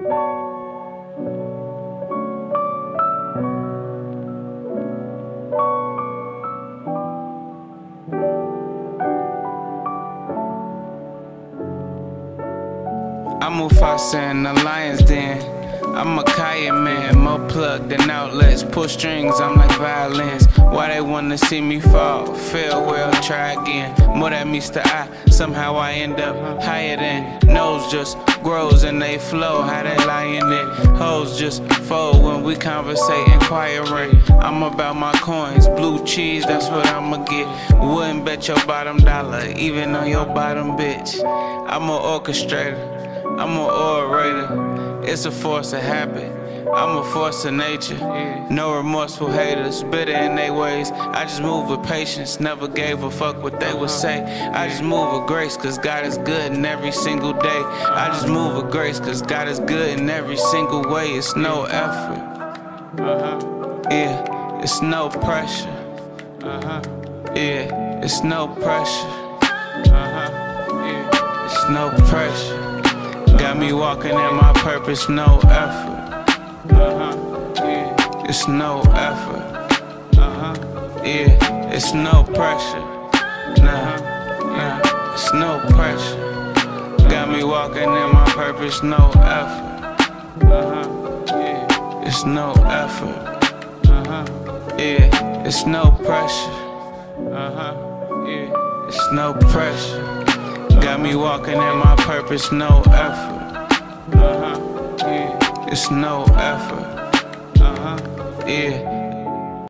I'm Mufasa in the lion's den. I'm a Kaya man, more plugged than outlets. Pull strings, I'm like violins. Why they wanna see me fall? Farewell, try again. More that meets the eye, somehow I end up higher than. Nose just grows and they flow, how they lying it. Hoes just fold when we conversate, inquiring. I'm about my coins, blue cheese, that's what I'ma get. Wouldn't bet your bottom dollar, even on your bottom bitch. I'm an orchestrator, I'm an orator, it's a force of habit, I'm a force of nature. No remorseful haters, bitter in their ways. I just move with patience, never gave a fuck what they would say. I just move with grace, cause God is good in every single day. I just move with grace, cause God is good in every single way. It's no effort, yeah, it's no pressure, yeah, it's no pressure, yeah, it's no pressure. Got me walking in my purpose, no effort. Yeah. It's no effort. Yeah, it's no pressure. Nah, it's no pressure. Got me walking in my purpose, no effort. Yeah. It's no effort. Yeah, it's no pressure. Yeah, it's no pressure. Got me walking in my purpose, no effort. Yeah. It's no effort. Yeah.